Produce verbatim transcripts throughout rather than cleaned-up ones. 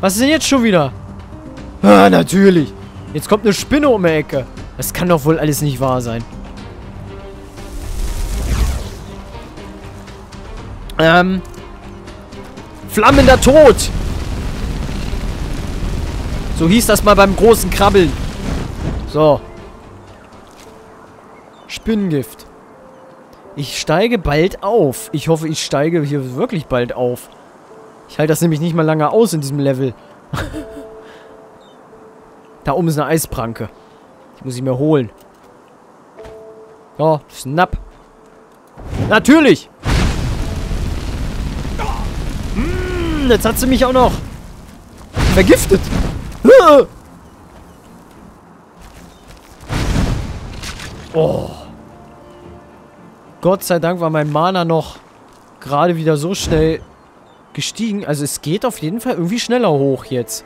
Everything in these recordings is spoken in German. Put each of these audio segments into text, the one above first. Was ist denn jetzt schon wieder? Ah, natürlich. Jetzt kommt eine Spinne um die Ecke. Das kann doch wohl alles nicht wahr sein. Ähm. Flammender Tod. So hieß das mal beim großen Krabbeln. So. Spinnengift. Ich steige bald auf. Ich hoffe, ich steige hier wirklich bald auf. Ich halte das nämlich nicht mal lange aus in diesem Level. Da oben ist eine Eispranke. Die muss ich mir holen. So, snap. Natürlich! Mmh, jetzt hat sie mich auch noch vergiftet. Oh. Gott sei Dank war mein Mana noch gerade wieder so schnell gestiegen. Also es geht auf jeden Fall irgendwie schneller hoch jetzt.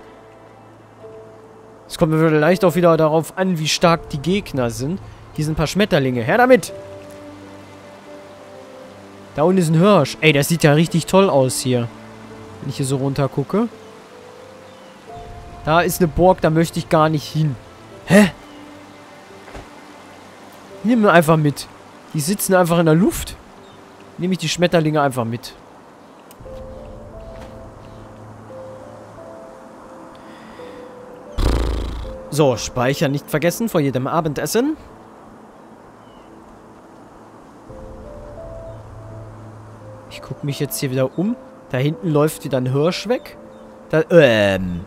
Es kommt mir vielleicht auch wieder darauf an, wie stark die Gegner sind. Hier sind ein paar Schmetterlinge. Her damit! Da unten ist ein Hirsch. Ey, das sieht ja richtig toll aus hier. Wenn ich hier so runter gucke. Da ist eine Burg, da möchte ich gar nicht hin. Hä? Nimm einfach mit. Die sitzen einfach in der Luft. Nehme ich die Schmetterlinge einfach mit. So, speichern nicht vergessen vor jedem Abendessen. Ich gucke mich jetzt hier wieder um. Da hinten läuft wieder ein Hirsch weg. Da, ähm.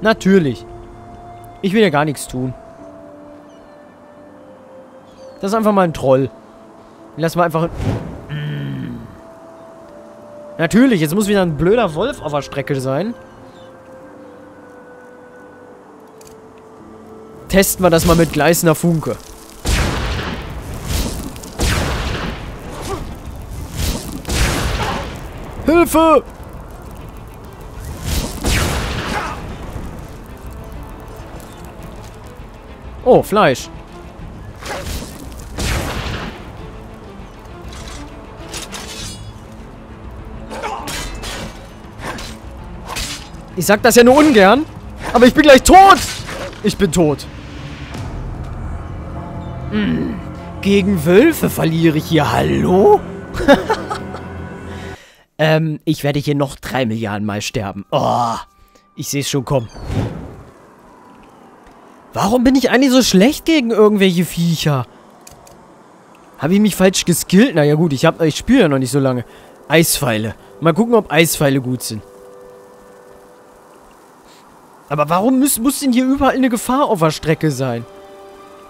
Natürlich. Ich will ja gar nichts tun. Das ist einfach mal ein Troll. Lass mal einfach... Natürlich, jetzt muss wieder ein blöder Wolf auf der Strecke sein. Testen wir das mal mit gleißender Funke. Hilfe! Oh, Fleisch. Ich sag das ja nur ungern, aber ich bin gleich tot. Ich bin tot. Hm. Gegen Wölfe verliere ich hier. Hallo? ähm, ich werde hier noch drei Milliarden Mal sterben. Oh, ich sehe es schon kommen. Warum bin ich eigentlich so schlecht gegen irgendwelche Viecher? Habe ich mich falsch geskillt? Naja gut, ich, hab, ich spiele ja noch nicht so lange. Eispfeile. Mal gucken, ob Eispfeile gut sind. Aber warum muss, muss denn hier überall eine Gefahr auf der Strecke sein?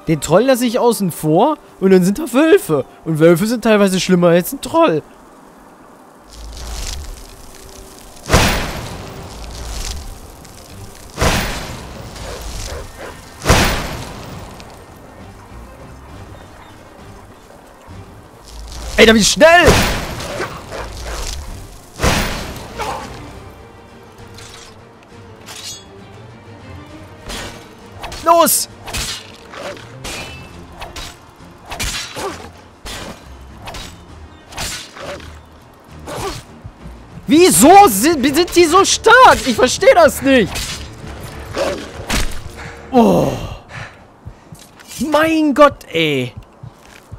Den Troll lasse ich außen vor und dann sind da Wölfe. Und Wölfe sind teilweise schlimmer als ein Troll. Ey, da bin ich schnell! Los! Wieso sind, sind die so stark? Ich verstehe das nicht. Oh. Mein Gott, ey.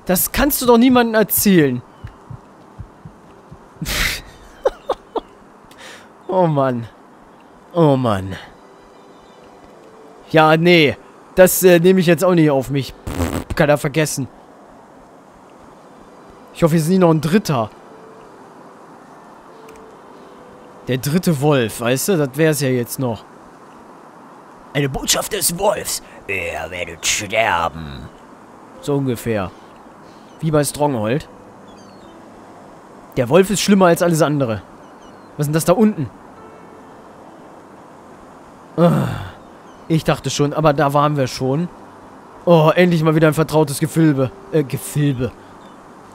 Das kannst du doch niemandem erzählen. Oh Mann. Oh Mann. Ja, nee. Das äh, nehme ich jetzt auch nicht auf mich. Pff, kann er vergessen. Ich hoffe, hier ist nie noch ein Dritter. Der dritte Wolf, weißt du? Das wäre es ja jetzt noch. Eine Botschaft des Wolfs. Ihr werdet sterben. So ungefähr. Wie bei Stronghold. Der Wolf ist schlimmer als alles andere. Was ist denn das da unten? Ah. Ich dachte schon, aber da waren wir schon. Oh, endlich mal wieder ein vertrautes Gefilde. Äh, Gefilde.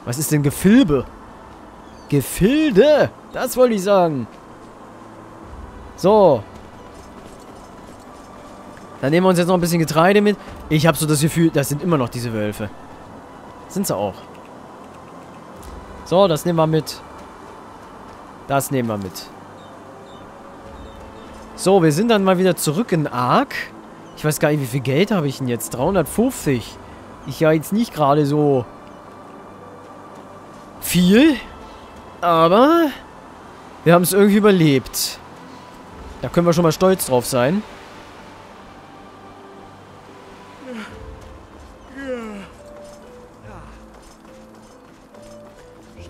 Was ist denn Gefilde? Gefilde! Das wollte ich sagen. So. Dann nehmen wir uns jetzt noch ein bisschen Getreide mit. Ich habe so das Gefühl, das sind immer noch diese Wölfe. Sind sie auch. So, das nehmen wir mit. Das nehmen wir mit. So, wir sind dann mal wieder zurück in Ark. Ich weiß gar nicht, wie viel Geld habe ich denn jetzt? dreihundertfünfzig. Ich ja jetzt nicht gerade so viel. Aber wir haben es irgendwie überlebt. Da können wir schon mal stolz drauf sein.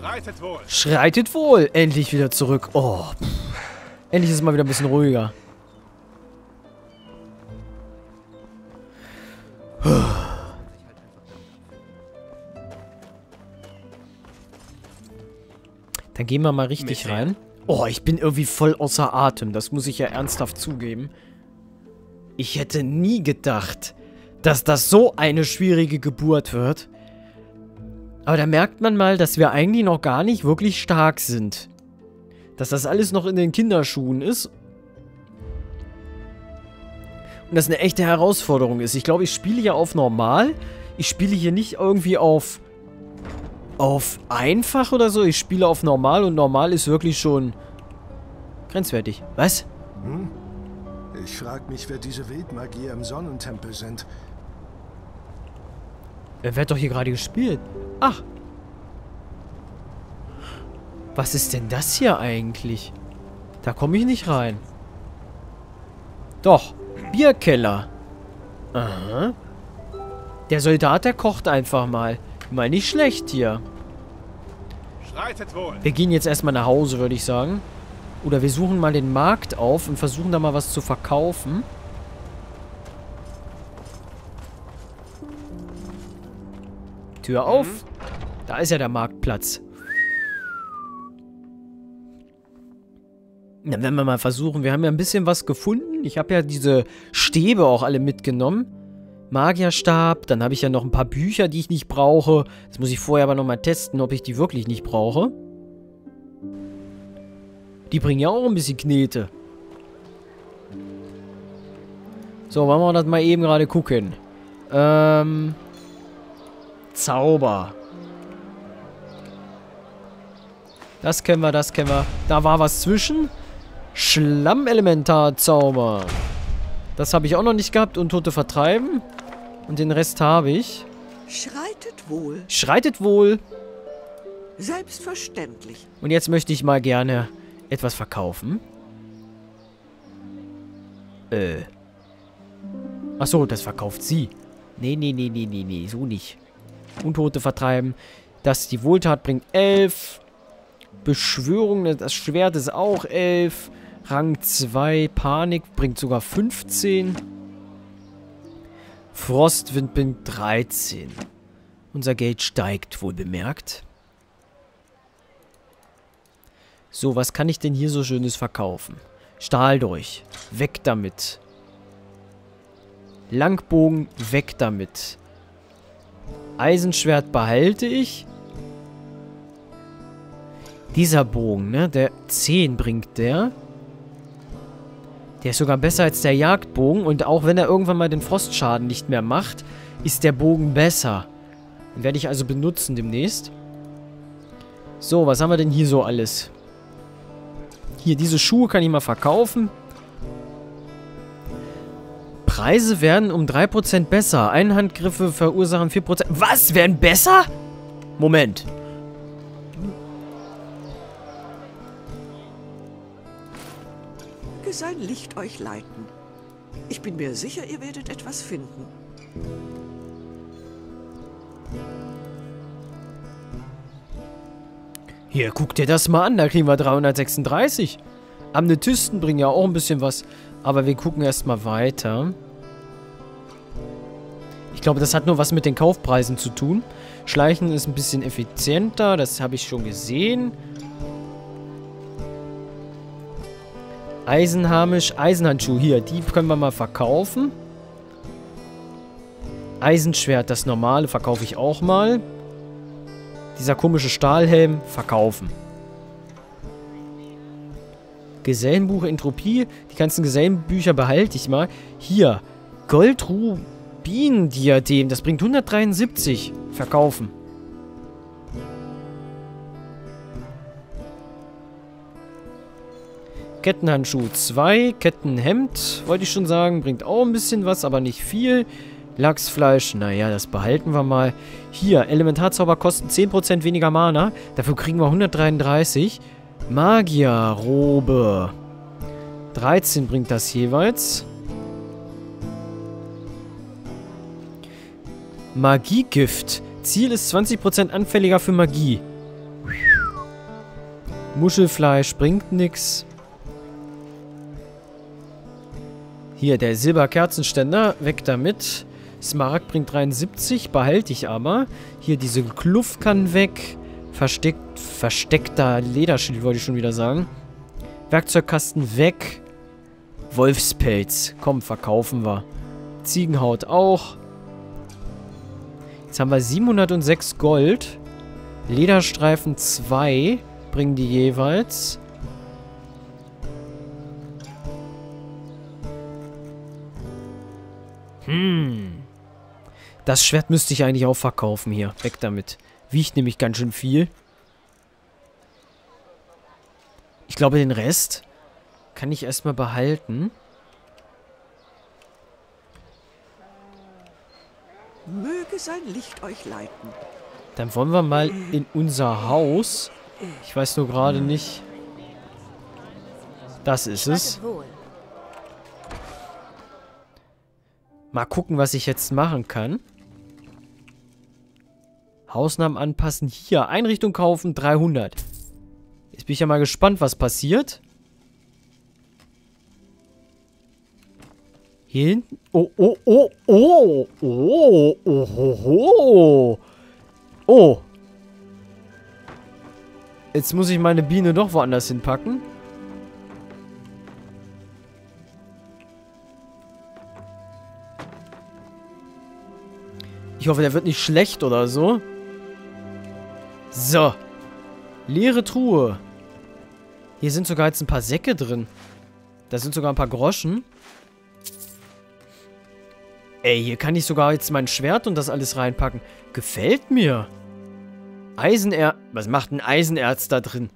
Schreitet wohl. Schreitet wohl. Endlich wieder zurück. Oh. Endlich ist es mal wieder ein bisschen ruhiger. Dann gehen wir mal richtig rein. Oh, ich bin irgendwie voll außer Atem. Das muss ich ja ernsthaft zugeben. Ich hätte nie gedacht, dass das so eine schwierige Geburt wird. Aber da merkt man mal, dass wir eigentlich noch gar nicht wirklich stark sind. Dass das alles noch in den Kinderschuhen ist. Und das eine echte Herausforderung ist. Ich glaube, ich spiele hier auf normal. Ich spiele hier nicht irgendwie auf... auf einfach oder so. Ich spiele auf normal und normal ist wirklich schon grenzwertig. Was? Hm? Ich frage mich, wer diese Wildmagier im Sonnentempel sind. Er wird doch hier gerade gespielt. Ach. Was ist denn das hier eigentlich? Da komme ich nicht rein. Doch. Bierkeller. Aha. Der Soldat, der kocht einfach mal. Mal nicht schlecht hier. Schreitet wohl. Wir gehen jetzt erstmal nach Hause, würde ich sagen. Oder wir suchen mal den Markt auf und versuchen da mal was zu verkaufen. Tür auf. Mhm. Da ist ja der Marktplatz. Dann werden wir mal versuchen. Wir haben ja ein bisschen was gefunden. Ich habe ja diese Stäbe auch alle mitgenommen. Magierstab, dann habe ich ja noch ein paar Bücher, die ich nicht brauche. Das muss ich vorher aber nochmal testen, ob ich die wirklich nicht brauche. Die bringen ja auch ein bisschen Knete. So, wollen wir das mal eben gerade gucken. Ähm... Zauber. Das kennen wir, das kennen wir. Da war was zwischen. Schlammelementar-Zauber. Das habe ich auch noch nicht gehabt und Tote vertreiben. Und den Rest habe ich. Schreitet wohl. Schreitet wohl. Selbstverständlich. Und jetzt möchte ich mal gerne etwas verkaufen. Äh. Achso, das verkauft sie. Nee, nee, nee, nee, nee, nee, so nicht. Untote vertreiben. Das, die Wohltat bringt elf. Beschwörung, das Schwert ist auch elf. Rang zwei, Panik bringt sogar fünfzehn. Frostwind bringt dreizehn. Unser Geld steigt, wohl bemerkt. So, was kann ich denn hier so Schönes verkaufen? Stahl durch. Weg damit. Langbogen, weg damit. Eisenschwert behalte ich. Dieser Bogen, ne? Der zehn bringt der. Der ist sogar besser als der Jagdbogen. Und auch wenn er irgendwann mal den Frostschaden nicht mehr macht, ist der Bogen besser. Den werde ich also benutzen demnächst. So, was haben wir denn hier so alles? Hier, diese Schuhe kann ich mal verkaufen. Preise werden um drei Prozent besser. Einhandgriffe verursachen vier Prozent. Was? Werden besser? Moment. Sein Licht euch leiten. Ich bin mir sicher, ihr werdet etwas finden. Hier, guck dir das mal an. Da kriegen wir dreihundertsechsunddreißig. Amethysten bringen ja auch ein bisschen was. Aber wir gucken erstmal weiter. Ich glaube, das hat nur was mit den Kaufpreisen zu tun. Schleichen ist ein bisschen effizienter. Das habe ich schon gesehen. Eisenharnisch, Eisenhandschuh, hier, die können wir mal verkaufen. Eisenschwert, das normale, verkaufe ich auch mal. Dieser komische Stahlhelm, verkaufen. Gesellenbuch, Entropie, die ganzen Gesellenbücher behalte ich mal. Hier, Goldrubin-Diadem, das bringt hundertdreiundsiebzig, verkaufen. Kettenhandschuh zwei, Kettenhemd, wollte ich schon sagen, bringt auch ein bisschen was, aber nicht viel. Lachsfleisch, naja, das behalten wir mal. Hier, Elementarzauber kosten zehn Prozent weniger Mana, dafür kriegen wir hundertdreiunddreißig. Magierrobe, dreizehn bringt das jeweils. Magiegift, Ziel ist zwanzig Prozent anfälliger für Magie. Muschelfleisch bringt nix. Hier, der Silberkerzenständer, weg damit. Smaragd bringt dreiundsiebzig, behalte ich aber. Hier, diese Kluft kann weg. Versteckt, versteckter Lederschild, wollte ich schon wieder sagen. Werkzeugkasten weg. Wolfspelz, komm, verkaufen wir. Ziegenhaut auch. Jetzt haben wir siebenhundertsechs Gold. Lederstreifen zwei. Bringen die jeweils. Hm. Das Schwert müsste ich eigentlich auch verkaufen hier. Weg damit. Wiegt nämlich ganz schön viel. Ich glaube, den Rest kann ich erstmal behalten. Möge sein Licht euch leiten. Dann wollen wir mal in unser Haus. Ich weiß nur gerade nicht. Das ist es. Mal gucken, was ich jetzt machen kann. Hausnamen anpassen. Hier, Einrichtung kaufen, dreihundert. Jetzt bin ich ja mal gespannt, was passiert. Hier hinten. Oh, oh, oh, oh. Oh, oh, oh, oh. Oh. Jetzt muss ich meine Biene doch woanders hinpacken. Ich hoffe, der wird nicht schlecht oder so. So. Leere Truhe. Hier sind sogar jetzt ein paar Säcke drin. Da sind sogar ein paar Groschen. Ey, hier kann ich sogar jetzt mein Schwert und das alles reinpacken. Gefällt mir. Eisener... Was macht ein Eisenerz da drin?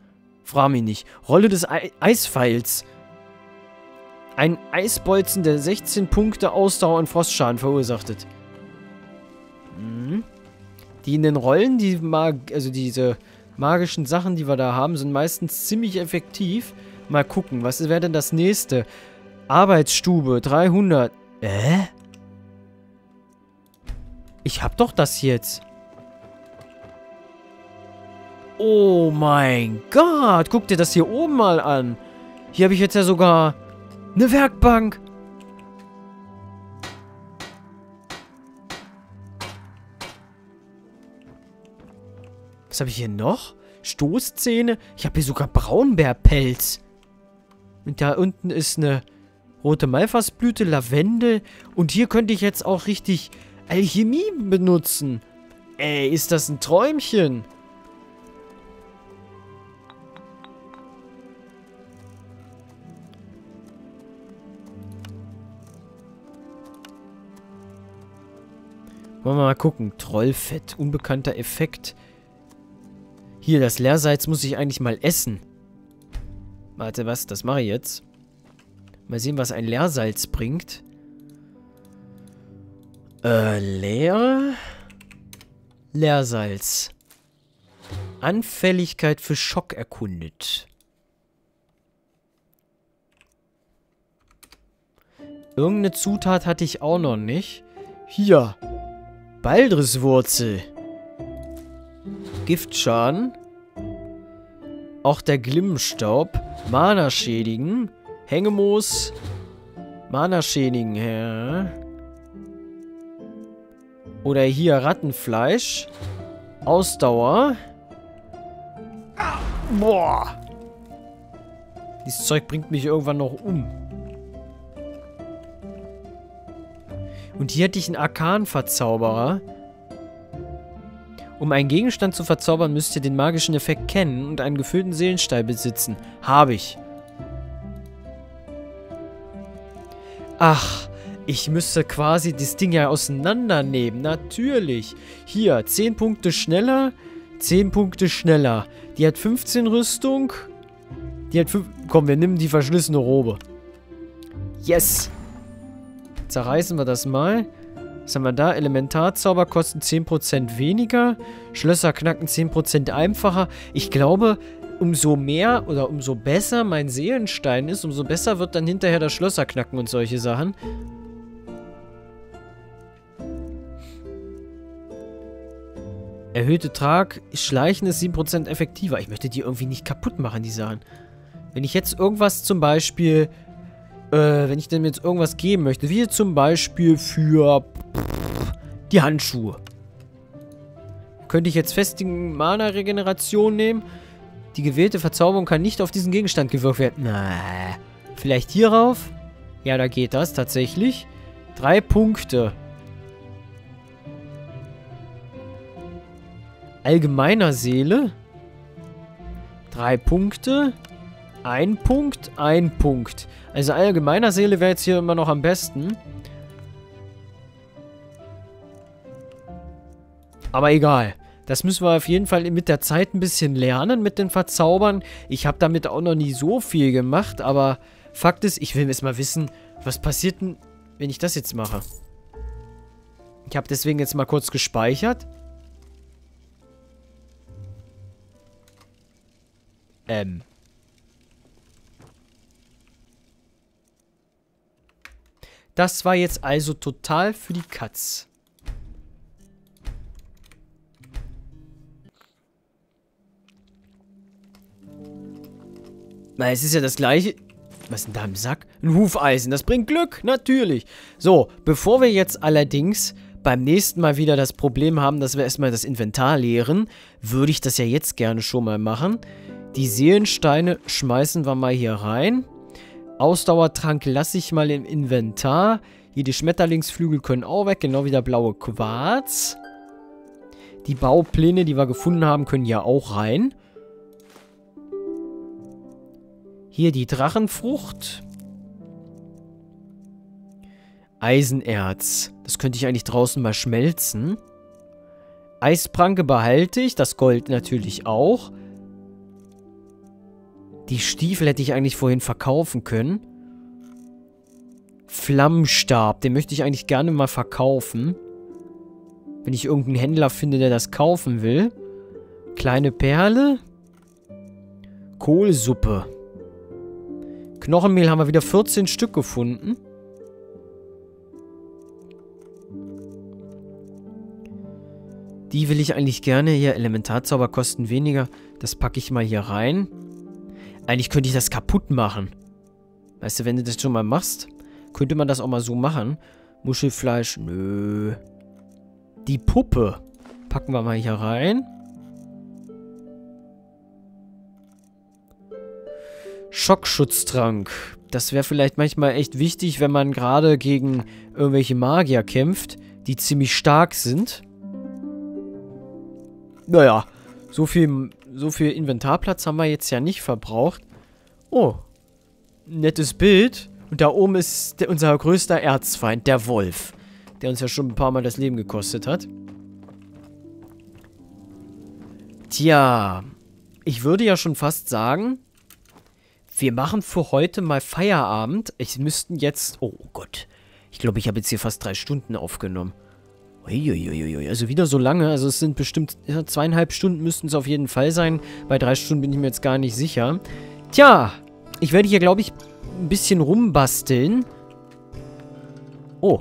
Frag mich nicht. Rolle des Ei Eispfeils. Ein Eisbolzen, der sechzehn Punkte Ausdauer und Frostschaden verursacht. Mhm. Die in den Rollen, die mag also diese magischen Sachen, die wir da haben, sind meistens ziemlich effektiv. Mal gucken, was wäre denn das nächste? Arbeitsstube, dreihundert. Äh? Ich hab doch das jetzt. Oh mein Gott, guck dir das hier oben mal an. Hier habe ich jetzt ja sogar eine Werkbank. Was habe ich hier noch? Stoßzähne. Ich habe hier sogar Braunbärpelz. Und da unten ist eine rote Malfasblüte, Lavendel. Und hier könnte ich jetzt auch richtig Alchemie benutzen. Ey, ist das ein Träumchen? Wollen wir mal gucken. Trollfett, unbekannter Effekt. Hier, das Leersalz muss ich eigentlich mal essen. Warte, was? Das mache ich jetzt. Mal sehen, was ein Leersalz bringt. Äh, leer. Leersalz. Anfälligkeit für Schock erkundet. Irgendeine Zutat hatte ich auch noch nicht. Hier. Baldriswurzel. Giftschaden. Auch der Glimmstaub. Mana schädigen. Hängemoos. Mana schädigen. Ja. Oder hier Rattenfleisch. Ausdauer. Boah. Dieses Zeug bringt mich irgendwann noch um. Und hier hätte ich einen Arkanverzauberer. Um einen Gegenstand zu verzaubern, müsst ihr den magischen Effekt kennen und einen gefüllten Seelenstein besitzen. Habe ich. Ach, ich müsste quasi das Ding ja auseinandernehmen. Natürlich. Hier, zehn Punkte schneller, zehn Punkte schneller. Die hat fünfzehn Rüstung. Die hat fünf... Komm, wir nehmen die verschlissene Robe. Yes! Zerreißen wir das mal. Was haben wir da? Elementarzauber kosten zehn Prozent weniger. Schlösser knacken zehn Prozent einfacher. Ich glaube, umso mehr oder umso besser mein Seelenstein ist, umso besser wird dann hinterher das Schlösserknacken und solche Sachen. Erhöhte Trag, Schleichen ist sieben Prozent effektiver. Ich möchte die irgendwie nicht kaputt machen, die Sachen. Wenn ich jetzt irgendwas zum Beispiel... Äh, wenn ich denn jetzt irgendwas geben möchte, wie zum Beispiel für die Handschuhe. Könnte ich jetzt festigen Mana-Regeneration nehmen? Die gewählte Verzauberung kann nicht auf diesen Gegenstand gewirkt werden. Na, vielleicht hierauf? Ja, da geht das tatsächlich. Drei Punkte. Allgemeiner Seele. Drei Punkte. Ein Punkt, ein Punkt. Also allgemeiner Seele wäre jetzt hier immer noch am besten. Aber egal. Das müssen wir auf jeden Fall mit der Zeit ein bisschen lernen mit den Verzaubern. Ich habe damit auch noch nie so viel gemacht, aber Fakt ist, ich will jetzt mal wissen, was passiert denn, wenn ich das jetzt mache. Ich habe deswegen jetzt mal kurz gespeichert. Ähm. Das war jetzt also total für die Katz. Na, es ist ja das gleiche. Was ist denn da im Sack? Ein Hufeisen. Das bringt Glück, natürlich. So, bevor wir jetzt allerdings beim nächsten Mal wieder das Problem haben, dass wir erstmal das Inventar leeren, würde ich das ja jetzt gerne schon mal machen. Die Seelensteine schmeißen wir mal hier rein. Ausdauertrank lasse ich mal im Inventar. Hier die Schmetterlingsflügel können auch weg, genau wie der blaue Quarz. Die Baupläne, die wir gefunden haben, können ja auch rein. Hier die Drachenfrucht. Eisenerz. Das könnte ich eigentlich draußen mal schmelzen. Eispranke behalte ich, das Gold natürlich auch. Die Stiefel hätte ich eigentlich vorhin verkaufen können. Flammenstab, den möchte ich eigentlich gerne mal verkaufen. Wenn ich irgendeinen Händler finde, der das kaufen will. Kleine Perle. Kohlsuppe. Knochenmehl haben wir wieder vierzehn Stück gefunden. Die will ich eigentlich gerne hier. Elementarzauber kosten weniger. Das packe ich mal hier rein. Eigentlich könnte ich das kaputt machen. Weißt du, wenn du das schon mal machst, könnte man das auch mal so machen. Muschelfleisch, nö. Die Puppe packen wir mal hier rein. Schockschutztrank. Das wäre vielleicht manchmal echt wichtig, wenn man gerade gegen irgendwelche Magier kämpft, die ziemlich stark sind. Naja, so viel... So viel Inventarplatz haben wir jetzt ja nicht verbraucht. Oh, nettes Bild. Und da oben ist der, unser größter Erzfeind, der Wolf. Der uns ja schon ein paar Mal das Leben gekostet hat. Tja, ich würde ja schon fast sagen, wir machen für heute mal Feierabend. Ich müssten jetzt... Oh Gott, ich glaube, ich habe jetzt hier fast drei Stunden aufgenommen. Also wieder so lange, also es sind bestimmt ja, zweieinhalb Stunden müssten es auf jeden Fall sein. Bei drei Stunden bin ich mir jetzt gar nicht sicher. Tja, ich werde hier, glaube ich, ein bisschen rumbasteln. Oh.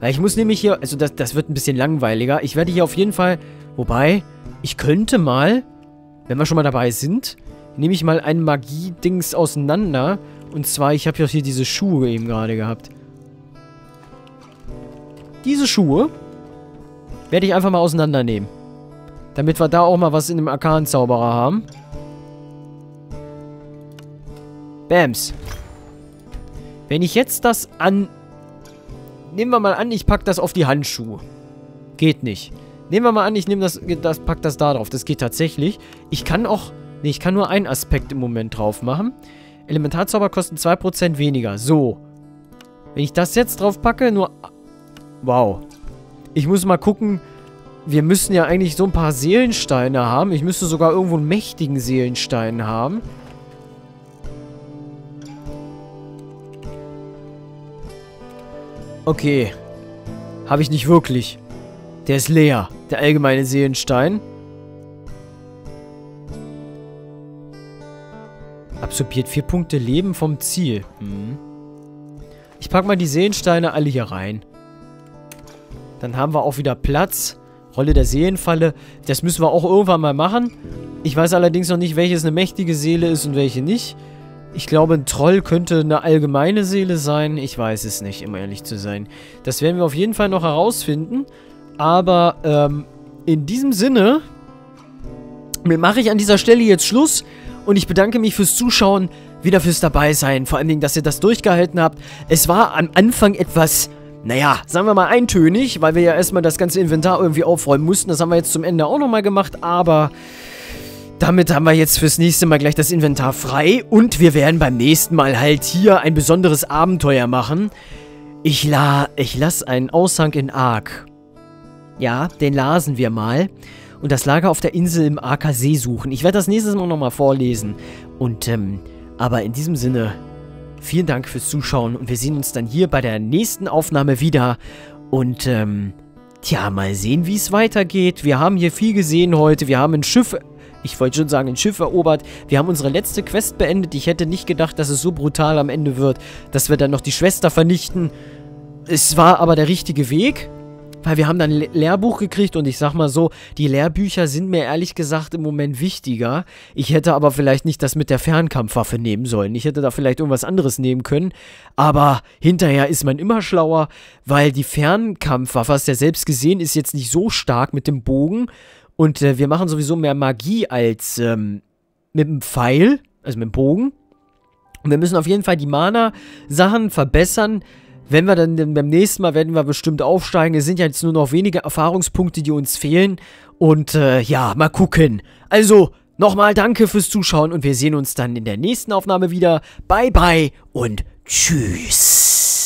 Weil ich muss nämlich hier, also das, das wird ein bisschen langweiliger. Ich werde hier auf jeden Fall, wobei, ich könnte mal, wenn wir schon mal dabei sind, nehme ich mal ein Magie-Dings auseinander. Und zwar, ich habe ja hier diese Schuhe eben gerade gehabt. Diese Schuhe werde ich einfach mal auseinandernehmen. Damit wir da auch mal was in dem Arkan-Zauberer haben. Bams. Wenn ich jetzt das an... Nehmen wir mal an, ich packe das auf die Handschuhe. Geht nicht. Nehmen wir mal an, ich nehme das, das, pack das da drauf. Das geht tatsächlich. Ich kann auch... Nee, ich kann nur einen Aspekt im Moment drauf machen. Elementarzauber kosten zwei Prozent weniger. So. Wenn ich das jetzt drauf packe, nur... Wow. Ich muss mal gucken. Wir müssen ja eigentlich so ein paar Seelensteine haben. Ich müsste sogar irgendwo einen mächtigen Seelenstein haben. Okay. Habe ich nicht wirklich. Der ist leer. Der allgemeine Seelenstein. Absorbiert vier Punkte Leben vom Ziel. Hm. Ich packe mal die Seelensteine alle hier rein. Dann haben wir auch wieder Platz. Rolle der Seelenfalle. Das müssen wir auch irgendwann mal machen. Ich weiß allerdings noch nicht, welches eine mächtige Seele ist und welche nicht. Ich glaube, ein Troll könnte eine allgemeine Seele sein. Ich weiß es nicht, um ehrlich zu sein. Das werden wir auf jeden Fall noch herausfinden. Aber ähm, in diesem Sinne mache ich an dieser Stelle jetzt Schluss. Und ich bedanke mich fürs Zuschauen, wieder fürs Dabeisein. Vor allen Dingen, dass ihr das durchgehalten habt. Es war am Anfang etwas... Naja, sagen wir mal eintönig, weil wir ja erstmal das ganze Inventar irgendwie aufräumen mussten. Das haben wir jetzt zum Ende auch nochmal gemacht, aber damit haben wir jetzt fürs nächste Mal gleich das Inventar frei. Und wir werden beim nächsten Mal halt hier ein besonderes Abenteuer machen. Ich, la ich lasse einen Aushang in Ark. Ja, den lasen wir mal. Und das Lager auf der Insel im Arker See suchen. Ich werde das nächstes Mal nochmal vorlesen. Und, ähm, aber in diesem Sinne... Vielen Dank fürs Zuschauen und wir sehen uns dann hier bei der nächsten Aufnahme wieder. Und, ähm, tja, mal sehen, wie es weitergeht. Wir haben hier viel gesehen heute. Wir haben ein Schiff, ich wollte schon sagen, ein Schiff erobert. Wir haben unsere letzte Quest beendet. Ich hätte nicht gedacht, dass es so brutal am Ende wird, dass wir dann noch die Schwester vernichten. Es war aber der richtige Weg, weil wir haben dann ein Lehrbuch gekriegt und ich sag mal so, die Lehrbücher sind mir ehrlich gesagt im Moment wichtiger. Ich hätte aber vielleicht nicht das mit der Fernkampfwaffe nehmen sollen. Ich hätte da vielleicht irgendwas anderes nehmen können. Aber hinterher ist man immer schlauer, weil die Fernkampfwaffe, hast du ja selbst gesehen, ist jetzt nicht so stark mit dem Bogen. Und äh, wir machen sowieso mehr Magie als ähm, mit dem Pfeil, also mit dem Bogen. Und wir müssen auf jeden Fall die Mana-Sachen verbessern. Wenn wir dann beim nächsten Mal, werden wir bestimmt aufsteigen. Es sind ja jetzt nur noch wenige Erfahrungspunkte, die uns fehlen. Und äh, ja, mal gucken. Also, nochmal danke fürs Zuschauen und wir sehen uns dann in der nächsten Aufnahme wieder. Bye, bye und tschüss.